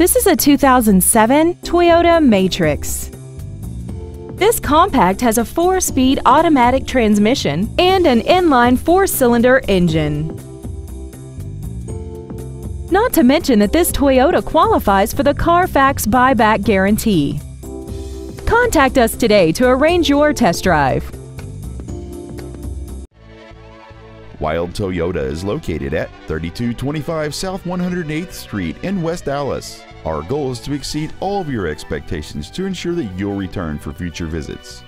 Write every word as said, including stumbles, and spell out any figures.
This is a two thousand seven Toyota Matrix. This compact has a four-speed automatic transmission and an inline four-cylinder engine. Not to mention that this Toyota qualifies for the Carfax buyback guarantee. Contact us today to arrange your test drive. Wilde Toyota is located at thirty-two twenty-five South one hundred eighth Street in West Allis. Our goal is to exceed all of your expectations to ensure that you'll return for future visits.